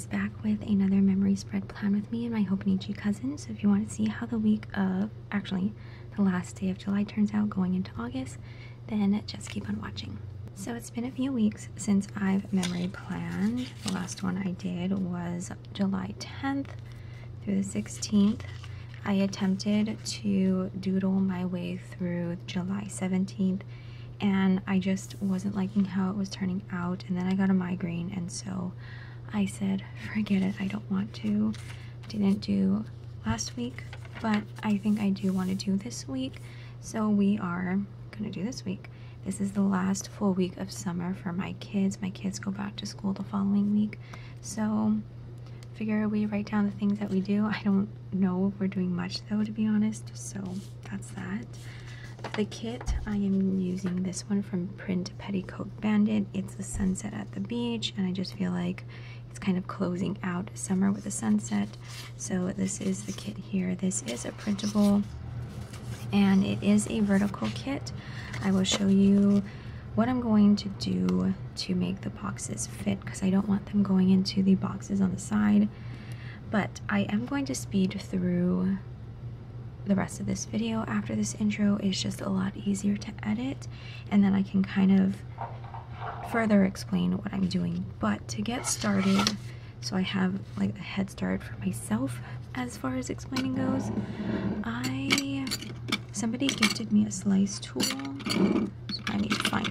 is back with another memory spread plan with me and my Hobonichi cousin. So if you want to see how the week of, actually the last day of July turns out going into August, then just keep on watching. So it's been a few weeks since I've memory planned. The last one I did was July 10th through the 16th. I attempted to doodle my way through July 17th and I just wasn't liking how it was turning out, and then I got a migraine and so I said forget it, I don't want to. Didn't do last week, but I think I do want to do this week, so we are gonna do this week. This is the last full week of summer for my kids. My kids go back to school the following week, so figure we write down the things that we do. I don't know if we're doing much though, to be honest, so that's that. The kit, I am using this one from Print Petticoat Bandit. It's the sunset at the beach, and I just feel like it's kind of closing out summer with a sunset. So this is the kit here. This is a printable, and it is a vertical kit. I will show you what I'm going to do to make the boxes fit, because I don't want them going into the boxes on the side. But I am going to speed through the rest of this video after this intro. It's just a lot easier to edit, and then I can kind of further explain what I'm doing. But to get started, so I have like a head start for myself as far as explaining goes, somebody gifted me a slice tool, so I need to find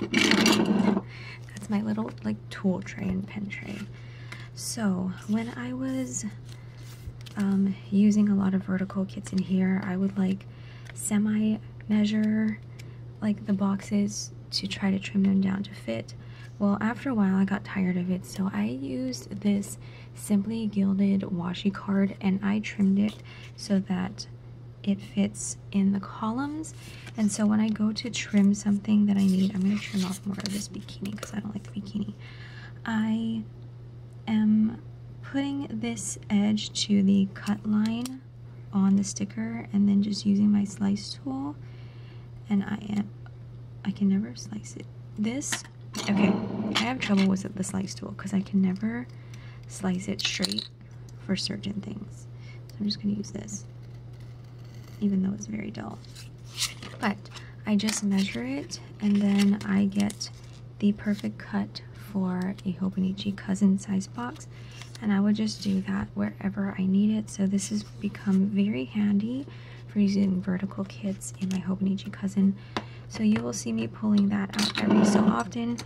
it. That's my little like tool tray and pen tray. So when I was using a lot of vertical kits in here, I would like semi measure like the boxes to try to trim them down to fit. Well, after a while I got tired of it, so I used this Simply Gilded washi card and I trimmed it so that it fits in the columns. And so when I go to trim something that I need, I'm going to trim off more of this bikini because I don't like the bikini. I am putting this edge to the cut line on the sticker and then just using my slice tool, and I can never slice it. This, okay, I have trouble with the slice tool because I can never slice it straight for certain things, so I'm just going to use this even though it's very dull. But I just measure it and then I get the perfect cut for a Hobonichi Cousin size box, and I would just do that wherever I need it. So this has become very handy for using vertical kits in my Hobonichi Cousin. So you will see me pulling that out every so often.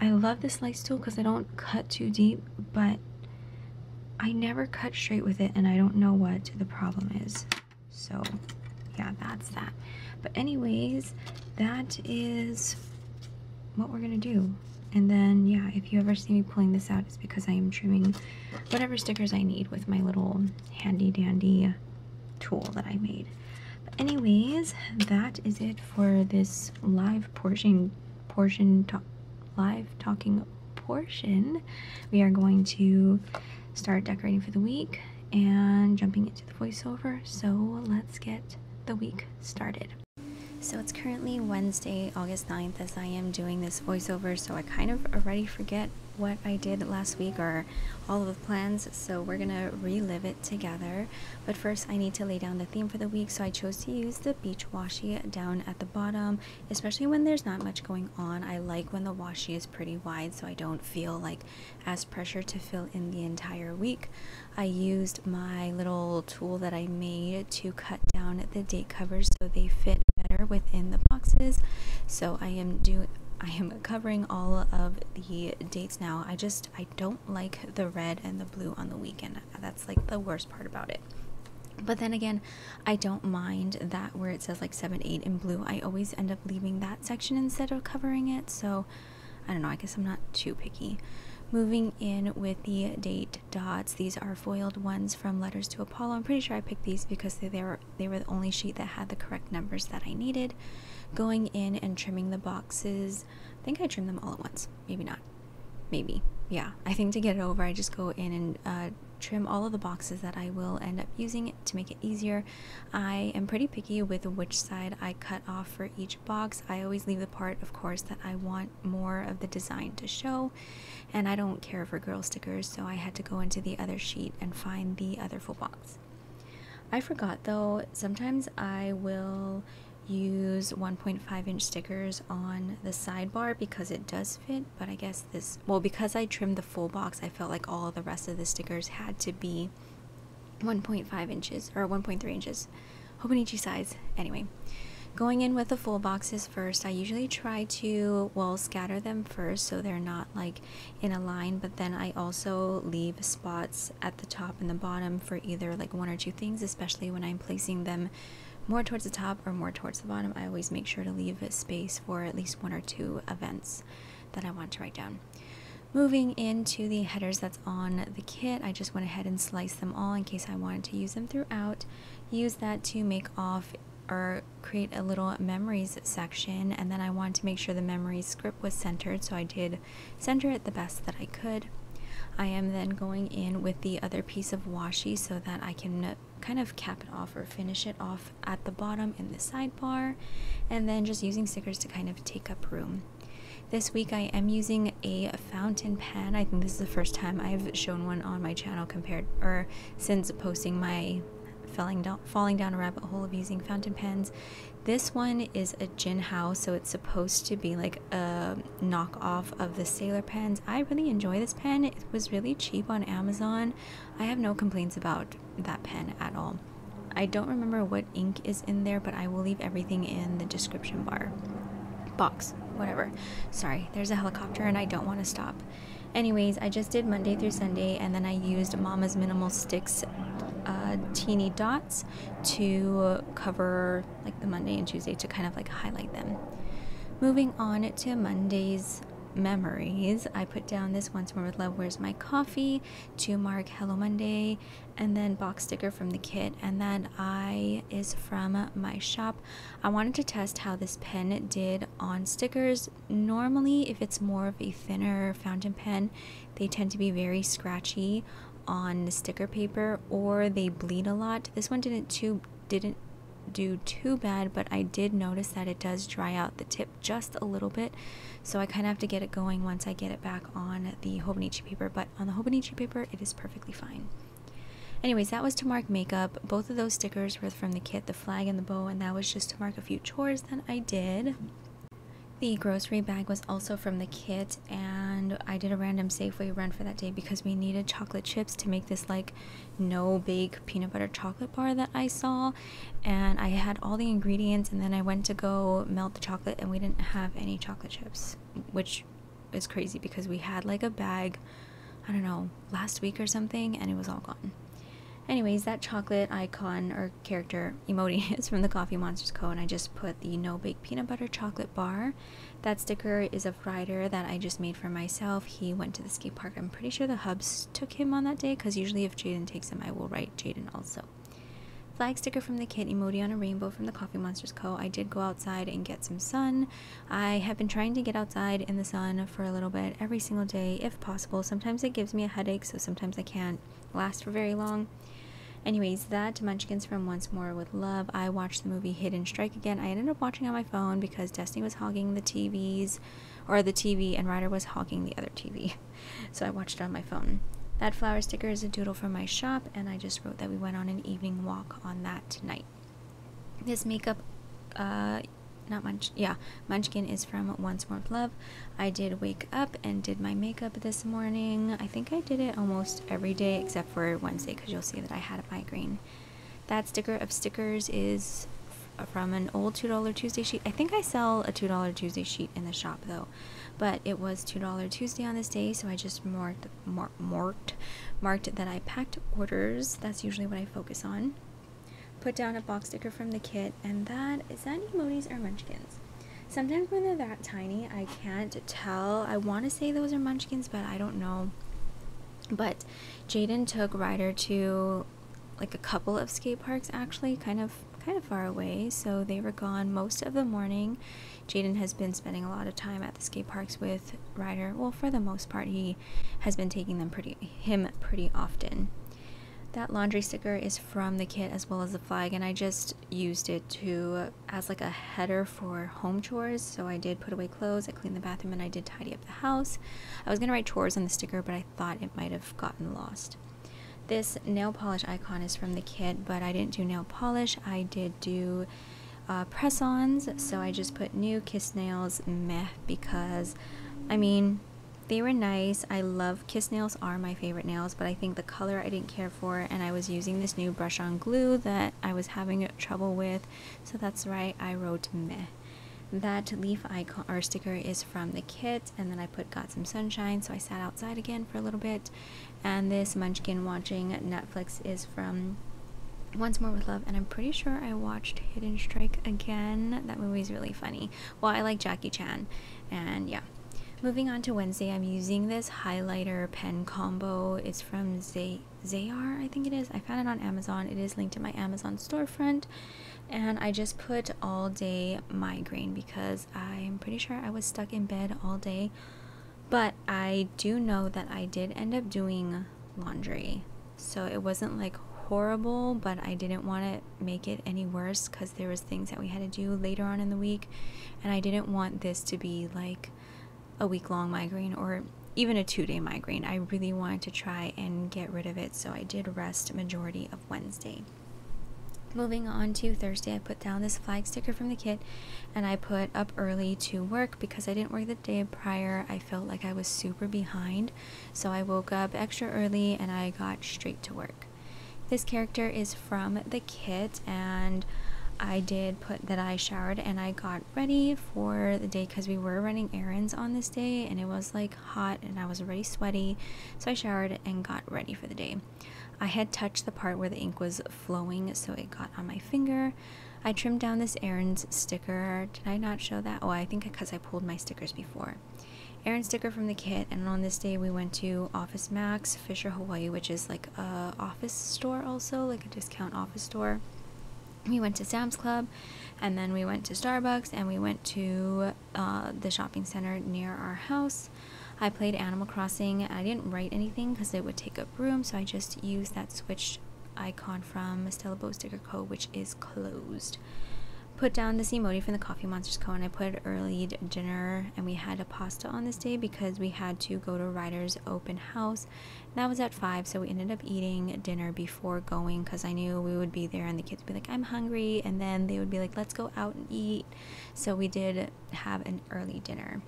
I love this slice tool because I don't cut too deep, but I never cut straight with it and I don't know what the problem is. So yeah, that's that. But anyways, that is what we're gonna do. And then, yeah, if you ever see me pulling this out, it's because I am trimming whatever stickers I need with my little handy dandy tool that I made. But anyways, that is it for this live talking portion. We are going to start decorating for the week and jumping into the voiceover. So let's get the week started. So it's currently Wednesday, August 9th, as I am doing this voiceover, so I kind of already forget what I did last week or all of the plans, so we're gonna relive it together. But first I need to lay down the theme for the week, so I chose to use the beach washi down at the bottom, especially when there's not much going on. I like when the washi is pretty wide so I don't feel like as pressure to fill in the entire week. I used my little tool that I made to cut down the date covers so they fit within the boxes, so I am covering all of the dates now. I don't like the red and the blue on the weekend. That's like the worst part about it. But then again, I don't mind that where it says like 7, 8 in blue. I always end up leaving that section instead of covering it, so I don't know, I guess I'm not too picky. Moving in with the date dots, these are foiled ones from Letters to Apollo. I'm pretty sure I picked these because they were the only sheet that had the correct numbers that I needed. Going in and trimming the boxes, I think I trimmed them all at once, maybe not, maybe, yeah. I think to get it over, I just go in and trim all of the boxes that I will end up using to make it easier. I am pretty picky with which side I cut off for each box. I always leave the part, of course, that I want more of the design to show, and I don't care for girl stickers, so I had to go into the other sheet and find the other full box. I forgot though, sometimes I will use 1.5-inch stickers on the sidebar because it does fit, but I guess this, well, because I trimmed the full box, I felt like all the rest of the stickers had to be 1.5 inches or 1.3 inches, Hobonichi size. Anyway, going in with the full boxes first, I usually try to, well, scatter them first so they're not like in a line, but then I also leave spots at the top and the bottom for either like one or two things, especially when I'm placing them more towards the top or more towards the bottom. I always make sure to leave a space for at least one or two events that I want to write down. Moving into the headers that's on the kit, I just went ahead and sliced them all in case I wanted to use them throughout. Use that to make off or create a little memories section, and then I wanted to make sure the memories script was centered, so I did center it the best that I could. I am then going in with the other piece of washi so that I can kind of cap it off or finish it off at the bottom in the sidebar, and then just using stickers to kind of take up room. This week I am using a fountain pen. I think this is the first time I've shown one on my channel compared or since posting my falling down a rabbit hole of using fountain pens. This one is a Jinhao, so it's supposed to be like a knockoff of the Sailor pens. I really enjoy this pen. It was really cheap on Amazon. I have no complaints about that pen at all. I don't remember what ink is in there, but I will leave everything in the description bar. Box, whatever. Sorry, there's a helicopter and I don't want to stop. Anyways, I just did Monday through Sunday, and then I used Mama's Minimal Sticks teeny dots to cover like the Monday and Tuesday to kind of like highlight them. Moving on to Monday's memories, I put down this Once More With Love, Where's My Coffee to mark Hello Monday, and then box sticker from the kit, and that I is from my shop. I wanted to test how this pen did on stickers. Normally, if it's more of a thinner fountain pen, they tend to be very scratchy on the sticker paper, or they bleed a lot. This one didn't do too bad, but I did notice that it does dry out the tip just a little bit, so I kind of have to get it going once I get it back on the Hobonichi paper, but on the Hobonichi paper it is perfectly fine. Anyways, that was to mark makeup. Both of those stickers were from the kit, the flag and the bow, and that was just to mark a few chores that I did. The grocery bag was also from the kit, and I did a random Safeway run for that day because we needed chocolate chips to make this like no-bake peanut butter chocolate bar that I saw, and I had all the ingredients, and then I went to go melt the chocolate and we didn't have any chocolate chips, which is crazy because we had like a bag, I don't know, last week or something, and it was all gone. Anyways, that chocolate icon or character emoji is from the Coffee Monsters Co, and I just put the no bake peanut butter chocolate bar. That sticker is of Ryder that I just made for myself. He went to the skate park. I'm pretty sure the hubs took him on that day, because usually if Jaden takes him, I will write Jaden also. Flag sticker from the kit, emoji on a rainbow from the Coffee Monsters Co. I did go outside and get some sun. I have been trying to get outside in the sun for a little bit every single day if possible. Sometimes it gives me a headache, so sometimes I can't last for very long. Anyways, that Munchkins from Once More With Love. I watched the movie Hidden Strike again. I ended up watching on my phone because Destiny was hogging the TV and Ryder was hogging the other TV. So I watched it on my phone. That flower sticker is a doodle from my shop, and I just wrote that we went on an evening walk on that tonight. This makeup, Munchkin is from Once More With Love. I did wake up and did my makeup this morning. I think I did it almost every day except for Wednesday, because you'll see that I had a migraine. That sticker of stickers is from an old $2 Tuesday sheet. I think I sell a $2 Tuesday sheet in the shop though, but it was $2 Tuesday on this day, so I just marked that I packed orders. That's usually what I focus on. Put down a box sticker from the kit, and that is that emojis or munchkins. Sometimes when they're that tiny, I can't tell. I want to say those are munchkins, but I don't know. But Jaden took Ryder to like a couple of skate parks, actually, kind of far away, so they were gone most of the morning. Jaden has been spending a lot of time at the skate parks with Ryder. Well, for the most part, he has been taking them pretty often. That laundry sticker is from the kit as well as the flag, and I just used it to as like a header for home chores. So I did put away clothes, I cleaned the bathroom, and I did tidy up the house. I was gonna write chores on the sticker, but I thought it might have gotten lost. This nail polish icon is from the kit, but I didn't do nail polish. I did do press-ons, so I just put new kiss nails, meh, because I mean they were nice. I love kiss nails, are my favorite nails, but I think the color I didn't care for, and I was using this new brush on glue that I was having trouble with, so that's right, I wrote meh. That leaf icon or sticker is from the kit, and then I put got some sunshine, so I sat outside again for a little bit. And this munchkin watching Netflix is from Once More With Love, and I'm pretty sure I watched Hidden Strike again. That movie is really funny. Well, I like Jackie Chan, and yeah. Moving on to Wednesday, I'm using this highlighter pen combo. It's from Zayar, I think it is. I found it on Amazon. It is linked to my Amazon storefront. And I just put all day migraine because I'm pretty sure I was stuck in bed all day. But I do know that I did end up doing laundry. So it wasn't like horrible, but I didn't want to make it any worse because there was things that we had to do later on in the week. And I didn't want this to be like a week-long migraine or even a two-day migraine. I really wanted to try and get rid of it, so I did rest majority of Wednesday. Moving on to Thursday, I put down this flag sticker from the kit, and I put up early to work because I didn't work the day prior. I felt like I was super behind, so I woke up extra early and I got straight to work. This character is from the kit, and I did put that I showered and I got ready for the day because we were running errands on this day and it was like hot and I was already sweaty, so I showered and got ready for the day. I had touched the part where the ink was flowing, so it got on my finger. I trimmed down this errands sticker. Did I not show that? Oh, I think because I pulled my stickers before. Errand sticker from the kit, and on this day we went to Office Max, Fisher Hawaii, which is like a office store also, like a discount office store. We went to Sam's Club, and then we went to Starbucks, and we went to the shopping center near our house. I played Animal Crossing. I didn't write anything because it would take up room, so I just used that Switch icon from Stella Bow Sticker Co, which is closed. Put down this emoji from the Coffee Monsters Co, and I put early dinner, and we had a pasta on this day because we had to go to Ryder's open house. That was at 5, so we ended up eating dinner before going because I knew we would be there and the kids would be like, I'm hungry, and then they would be like, let's go out and eat. So we did have an early dinner.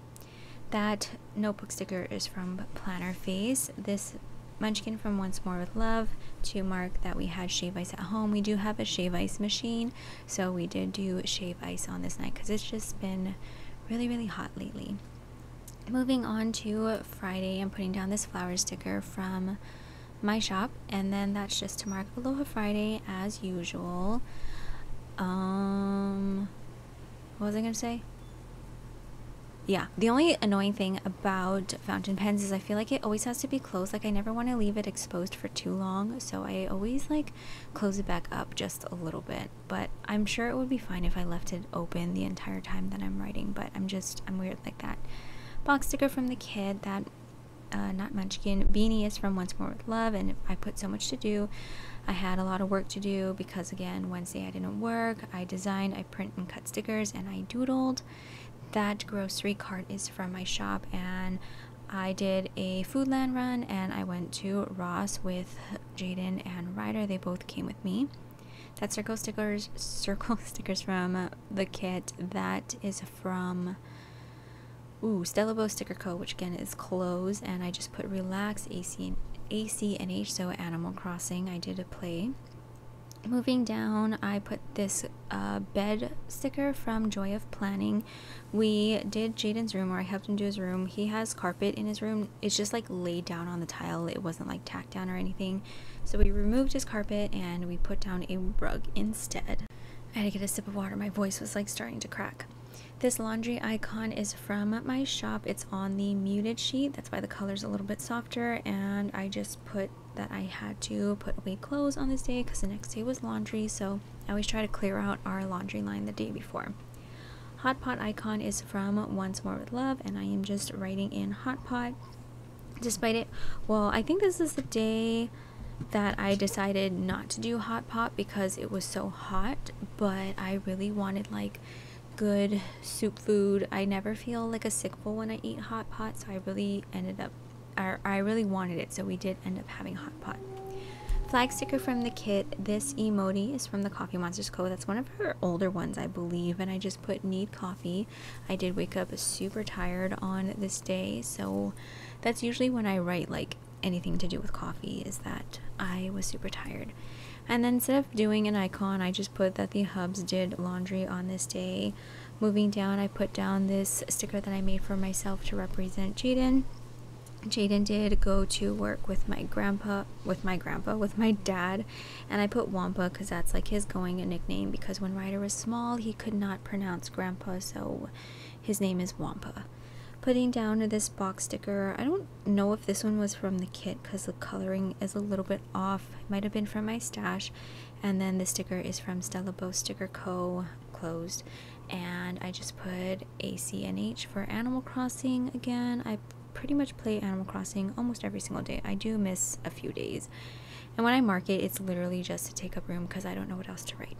That notebook sticker is from Planner Face. This munchkin from Once More With Love to mark that we had shave ice at home. We do have a shave ice machine, so we did do shave ice on this night because it's just been really hot lately. Moving on to Friday, I'm putting down this flower sticker from my shop, and then that's just to mark Aloha Friday as usual. What was I gonna say? Yeah, the only annoying thing about fountain pens is I feel like it always has to be closed. Like I never want to leave it exposed for too long, so I always like close it back up just a little bit. But I'm sure it would be fine if I left it open the entire time that I'm writing, but I'm weird like that. Box sticker from the kid, that not munchkin beanie is from Once More With Love, and I put so much to do. I had a lot of work to do because again, Wednesday I didn't work. I designed, I print and cut stickers, and I doodled. That grocery cart is from my shop, and I did a Foodland run, and I went to Ross with Jaden and Ryder. They both came with me. That circle stickers from the kit. That is from Stella Bow Sticker Co, which again is closed, and I just put relax AC and H, so Animal Crossing. I did a play. Moving down, I put this bed sticker from Joy of Planning. We did Jaden's room, or I helped him do his room. He has carpet in his room. It's just like laid down on the tile. It wasn't like tacked down or anything. So we removed his carpet and we put down a rug instead. I had to get a sip of water. My voice was like starting to crack. This laundry icon is from my shop. It's on the muted sheet. That's why the color's a little bit softer. And I just put that I had to put away clothes on this day because the next day was laundry. So I always try to clear out our laundry line the day before. Hot pot icon is from Once More With Love, and I am just writing in hot pot. Despite it, well, I think this is the day that I decided not to do hot pot because it was so hot, but I really wanted like good soup food. I never feel like a sick bowl when I eat hot pot, so I really ended up, or I really wanted it, so we did end up having hot pot. Flag sticker from the kit. This emoji is from the Coffee Monsters Co. That's one of her older ones, I believe, and I just put need coffee. I did wake up super tired on this day, so that's usually when I write like anything to do with coffee, is that I was super tired. And then instead of doing an icon, I just put that the hubs did laundry on this day. Moving down, I put down this sticker that I made for myself to represent Jaden. Jaden did go to work with my dad, and I put Wampa because that's like his going a nickname, because when Ryder was small he could not pronounce grandpa, so his name is Wampa. Putting down this box sticker, I don't know if this one was from the kit because the coloring is a little bit off. It might have been from my stash. And then the sticker is from Stella Bow Sticker Co. Closed. And I just put ACNH for Animal Crossing again. I pretty much play Animal Crossing almost every single day. I do miss a few days. And when I mark it, it's literally just to take up room because I don't know what else to write.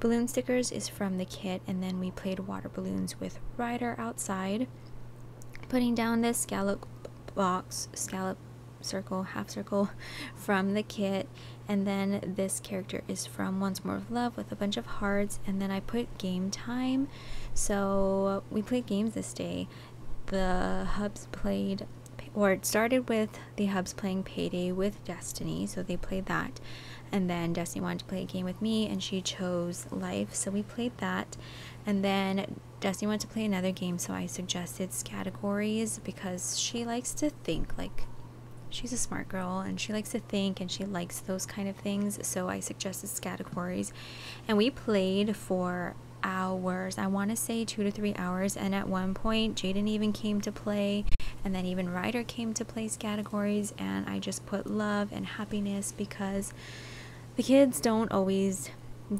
Balloon stickers is from the kit, and then we played water balloons with Ryder outside. Putting down this scallop box, scallop circle, half circle from the kit, and then this character is from Once More of Love with a bunch of hearts, and then I put game time. So we played games this day. The hubs played, or it started with the hubs playing Payday with Destiny, so they played that, and then Destiny wanted to play a game with me and she chose Life, so we played that, and then Destiny wanted to play another game, so I suggested Scattergories because she likes to think, like she's a smart girl and she likes to think and she likes those kind of things, so I suggested Scattergories, and we played for hours. I want to say 2 to 3 hours, and at one point Jaden even came to play, and then even Ryder came to play Scattergories, and I just put love and happiness because the kids don't always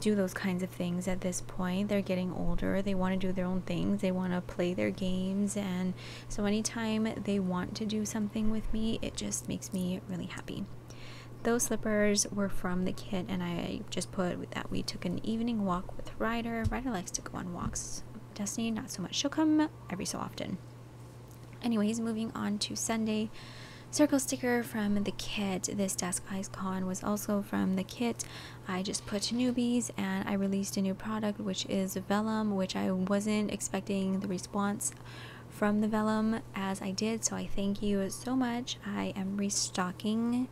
do those kinds of things at this point. They're getting older, they want to do their own things, they want to play their games, and so anytime they want to do something with me, it just makes me really happy. Those slippers were from the kit, and I just put that we took an evening walk with Ryder. Ryder likes to go on walks. Destiny, not so much. She'll come every so often. Anyways, moving on to Sunday. Circle sticker from the kit. This desk icon was also from the kit. I just put newbies, and I released a new product, which is vellum, which I wasn't expecting the response from the vellum as I did, so I thank you so much. I am restocking.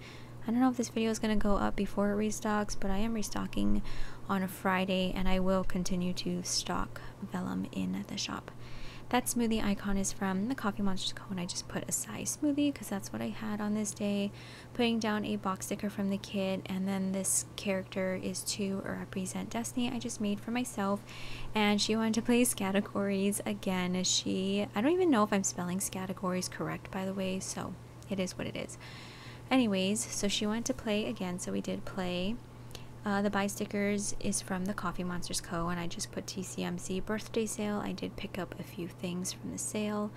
I don't know if this video is going to go up before it restocks, but I am restocking on a Friday, and I will continue to stock vellum in the shop. That smoothie icon is from the Coffee Monsters Co, and I just put acai smoothie because that's what I had on this day. Putting down a box sticker from the kid, and then this character is to represent Destiny. I just made for myself, and she wanted to play Scattergories again. I don't even know if I'm spelling Scattergories correct, by the way, so it is what it is. Anyways, so she wanted to play again, so we did play. The buy stickers is from the Coffee Monsters Co, and I just put TCMC birthday sale. I did pick up a few things from the sale,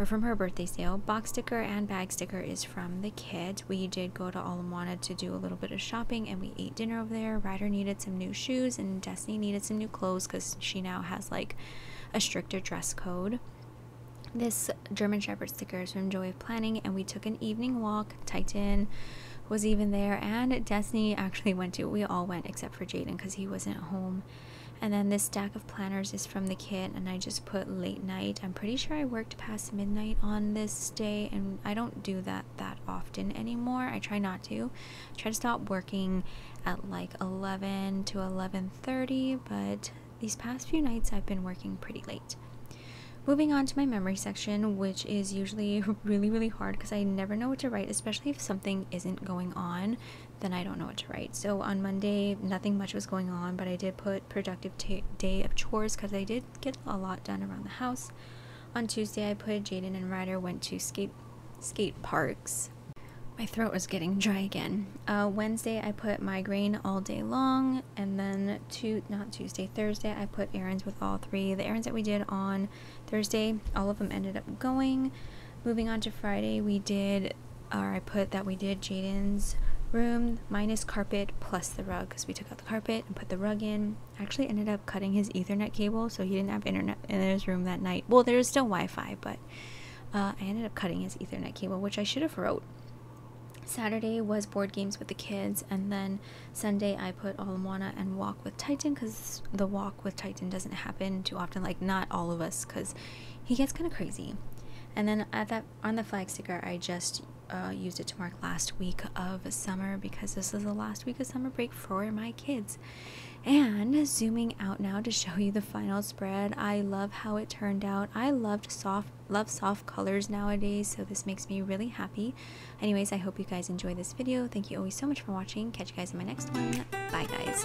or from her birthday sale. Box sticker and bag sticker is from the kid. We did go to Ala Moana to do a little bit of shopping, and we ate dinner over there. Ryder needed some new shoes, and Destiny needed some new clothes because she now has like a stricter dress code. This German Shepherd sticker is from Joy of Planning, and we took an evening walk. Titan was even there, and Destiny actually went too. We all went except for Jaden because he wasn't home. And then this stack of planners is from the kit, and I just put late night. I'm pretty sure I worked past midnight on this day, and I don't do that often anymore. I try not to. I try to stop working at like 11 to 11:30, but these past few nights I've been working pretty late. Moving on to my memory section, which is usually really, really hard because I never know what to write, especially if something isn't going on, then I don't know what to write. So on Monday, nothing much was going on, but I did put productive day of chores because I did get a lot done around the house. On Tuesday, I put Jaden and Ryder went to skate parks. My throat was getting dry again. Wednesday, I put migraine all day long, and then Thursday, I put errands with all three. The errands that we did on Thursday, all of them ended up going. Moving on to Friday, I put that we did Jaden's room minus carpet plus the rug, because we took out the carpet and put the rug in. I actually ended up cutting his Ethernet cable, so he didn't have internet in his room that night. Well, there was still Wi-Fi, but I ended up cutting his Ethernet cable, which I should have wrote. Saturday was board games with the kids, and then Sunday I put Ala Moana and Walk with Titan, because the Walk with Titan doesn't happen too often, like not all of us, because he gets kind of crazy. And then at that, on the flag sticker, I just used it to mark last week of summer, because this is the last week of summer break for my kids. And zooming out now to show you the final spread, I love how it turned out. I love soft colors nowadays, so this makes me really happy. Anyways, I hope you guys enjoyed this video. Thank you always so much for watching. Catch you guys in my next one. Bye guys.